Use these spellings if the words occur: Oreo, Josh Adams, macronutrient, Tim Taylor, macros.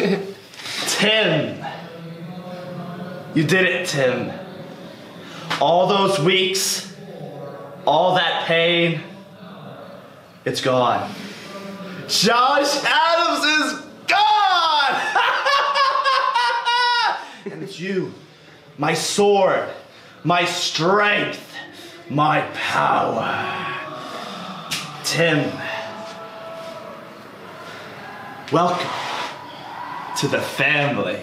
Tim. You did it, Tim. All those weeks, all that pain, it's gone. Josh Adams is gone! And it's you, my sword, my strength, my power. Tim, welcome to the family.